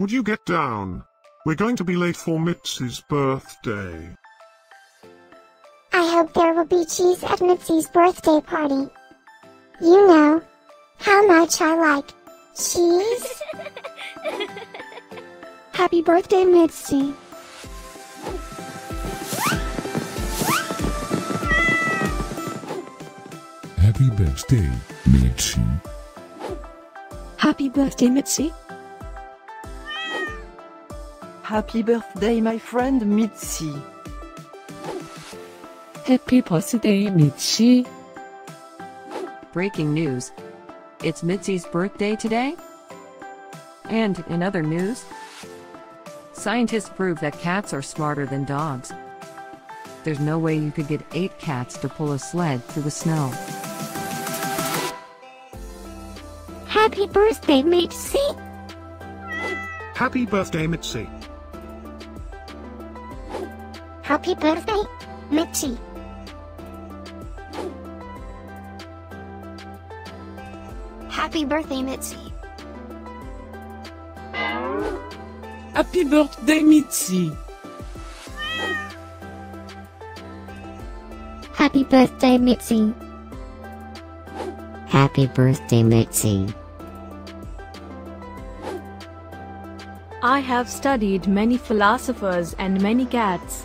Would you get down? We're going to be late for Mitzi's birthday. I hope there will be cheese at Mitzi's birthday party. You know how much I like cheese. Happy birthday, Mitzi. Happy birthday, Mitzi. Happy birthday, Mitzi. Happy birthday, my friend Mitzi. Happy birthday, Mitzi. Breaking news. It's Mitzi's birthday today. And in other news, scientists prove that cats are smarter than dogs. There's no way you could get 8 cats to pull a sled through the snow. Happy birthday, Mitzi! Happy birthday, Mitzi! Happy birthday, Mitzi! Happy birthday, Mitzi! Happy birthday, Mitzi! Happy birthday, Mitzi! Happy birthday, Mitzi! I have studied many philosophers and many cats.